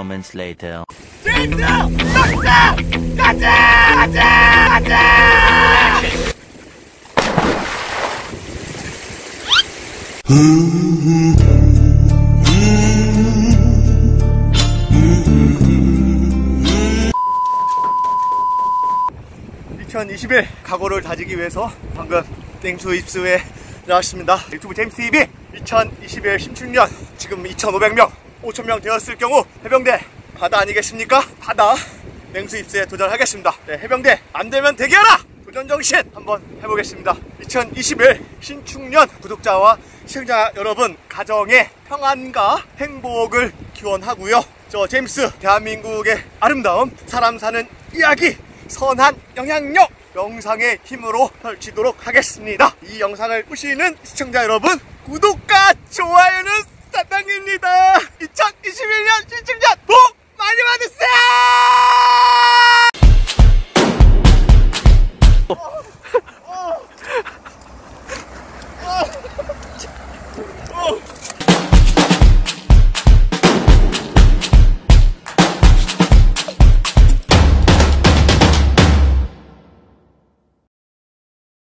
moments later. 제임스! 박사! 가자! (2021) 각오를 다지기 위해서 방금 땡수 입수에 나왔습니다. 유튜브 제임스 TV 2021 16년 지금 2,500명 5,000명 되었을 경우 해병대 바다 아니겠습니까? 바다 땡수 입수에 도전하겠습니다. 네, 해병대 안되면 대기하라! 도전정신 한번 해보겠습니다. 2021 신축년 구독자와 시청자 여러분 가정의 평안과 행복을 기원하고요. 저 제임스 대한민국의 아름다움 사람 사는 이야기 선한 영향력 영상의 힘으로 펼치도록 하겠습니다. 이 영상을 보시는 시청자 여러분 구독과 좋아요는 사랑입니다. 2021년 신축년 복 많이 받으세요.